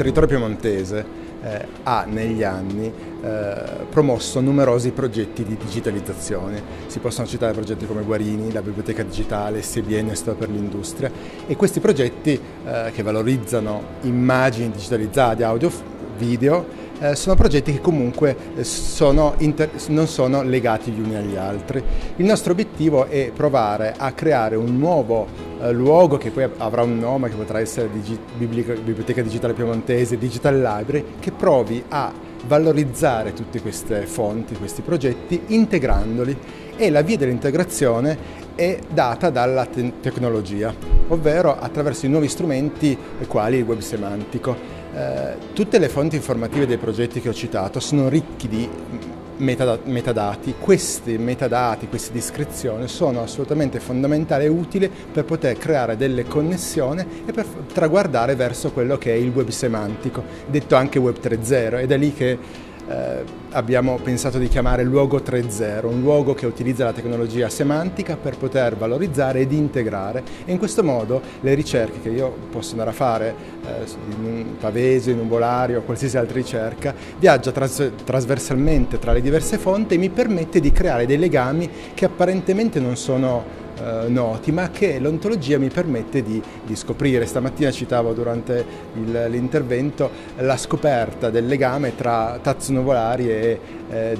territorio piemontese ha negli anni promosso numerosi progetti di digitalizzazione. Si possono citare progetti come Guarini, la Biblioteca Digitale, SBN, Storia per l'Industria, e questi progetti che valorizzano immagini digitalizzate, audio, video, sono progetti che comunque non sono legati gli uni agli altri. Il nostro obiettivo è provare a creare un nuovo luogo che poi avrà un nome, che potrà essere Biblioteca Digitale Piemontese, Digital Library, che provi a valorizzare tutte queste fonti, questi progetti, integrandoli, e la via dell'integrazione è data dalla tecnologia, ovvero attraverso i nuovi strumenti quali il web semantico. Tutte le fonti informative dei progetti che ho citato sono ricchi di metadati. Questi metadati, queste descrizioni sono assolutamente fondamentali e utili per poter creare delle connessioni e per traguardare verso quello che è il web semantico, detto anche web 3.0, ed è lì che abbiamo pensato di chiamare luogo 3.0, un luogo che utilizza la tecnologia semantica per poter valorizzare ed integrare, e in questo modo le ricerche che io posso andare a fare in un Tazio, in un Nuvolari o qualsiasi altra ricerca viaggia trasversalmente tra le diverse fonti e mi permette di creare dei legami che apparentemente non sono noti, ma che l'ontologia mi permette di scoprire. Stamattina citavo durante l'intervento la scoperta del legame tra Tazio Nuvolari e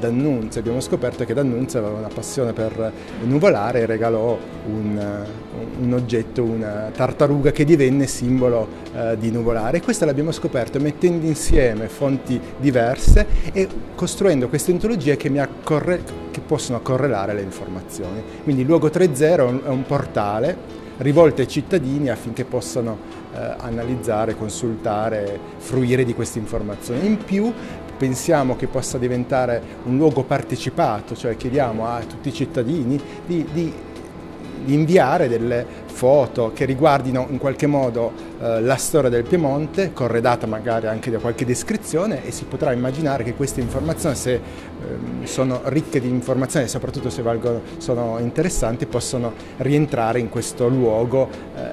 D'Annunzio. Abbiamo scoperto che D'Annunzio aveva una passione per nuvolare e regalò un oggetto, una tartaruga, che divenne simbolo di Nuvolari. E questo l'abbiamo scoperto mettendo insieme fonti diverse e costruendo queste ontologie che mi ha che possono correlare le informazioni. Quindi Luogo 3.0 è un portale rivolto ai cittadini affinché possano analizzare, consultare, fruire di queste informazioni. In più pensiamo che possa diventare un luogo partecipato, cioè chiediamo a tutti i cittadini di inviare delle foto che riguardino in qualche modo la storia del Piemonte, corredata magari anche da qualche descrizione, e si potrà immaginare che queste informazioni, se sono ricche di informazioni e soprattutto se sono interessanti, possono rientrare in questo luogo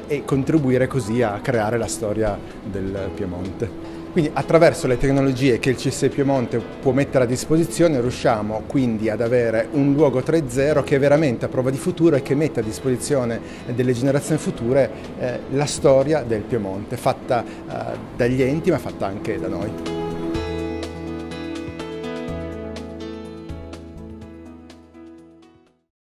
e contribuire così a creare la storia del Piemonte. Quindi attraverso le tecnologie che il CSI Piemonte può mettere a disposizione riusciamo quindi ad avere un luogo 3.0 che è veramente a prova di futuro e che mette a disposizione delle generazioni future la storia del Piemonte, fatta dagli enti ma fatta anche da noi.